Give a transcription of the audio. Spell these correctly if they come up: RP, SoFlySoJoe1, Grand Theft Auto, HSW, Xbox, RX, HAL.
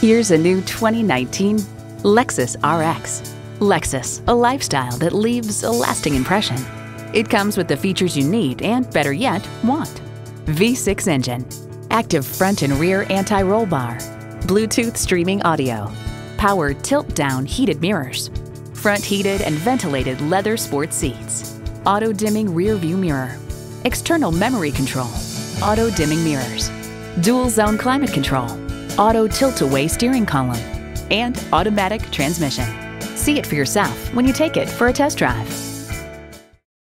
Here's a new 2019 Lexus RX. Lexus, a lifestyle that leaves a lasting impression. It comes with the features you need and, better yet, want. V6 engine, active front and rear anti-roll bar, Bluetooth streaming audio, power tilt-down heated mirrors, front heated and ventilated leather sports seats, auto-dimming rear view mirror, external memory control, auto-dimming mirrors, dual zone climate control, auto tilt-away steering column, and automatic transmission. See it for yourself when you take it for a test drive.